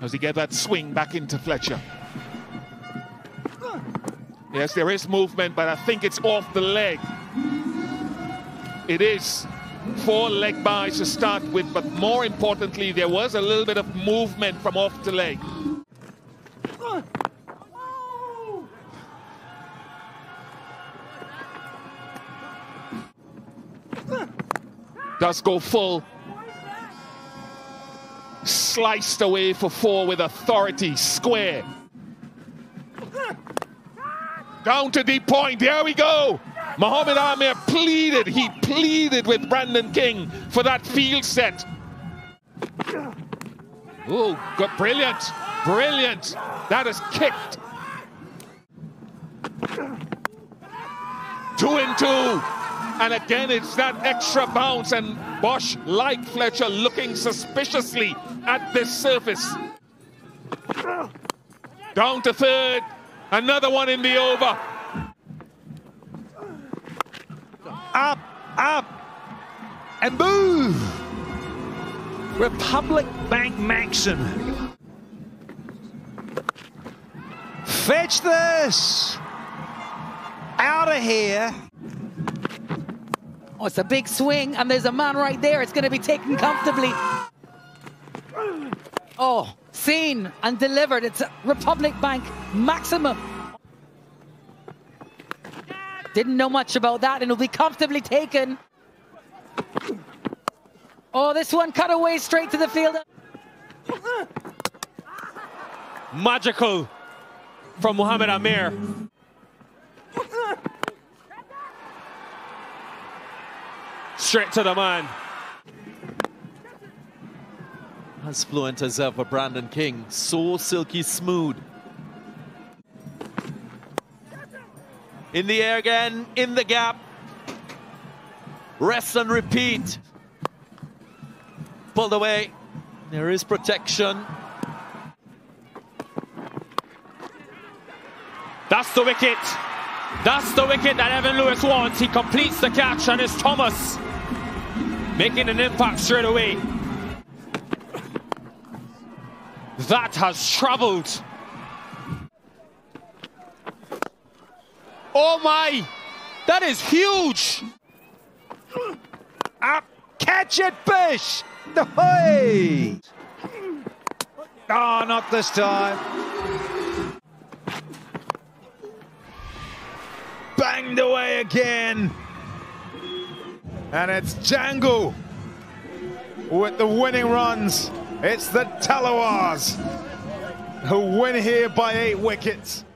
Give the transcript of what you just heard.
as he gave that swing back into Fletcher. Yes, there is movement, but I think it's off the leg. It is four leg buys to start with, but more importantly, there was a little bit of movement from off the leg. Does go full. Sliced away for four with authority, square. Down to deep point, there we go. Mohammad Amir pleaded, he pleaded with Brandon King for that field set. Oh, good, brilliant, brilliant. That is kicked. 2-2. And again, it's that extra bounce, and Bosch, like Fletcher, looking suspiciously at this surface. Down to third. Another one in the over. Up, up, and move. Republic Bank maxim. Fetch this. Out of here. Oh, it's a big swing, and there's a man right there. It's going to be taken comfortably. Oh, seen and delivered. It's a Republic Bank maximum. Didn't know much about that, and it'll be comfortably taken. Oh, this one cut away straight to the fielder. Magical from Mohammad Amir. Straight to the man. As fluent as ever, Brandon King. So silky smooth. In the air again, in the gap. Rest and repeat. Pulled away. There is protection. That's the wicket. That's the wicket that Evan Lewis wants. He completes the catch, and it's Thomas making an impact straight away. That has travelled. Oh my! That is huge! Up, catch it, Bosch! The way! Oh, not this time. Banged away again. And it's Django with the winning runs. It's the Talawars who win here by 8 wickets.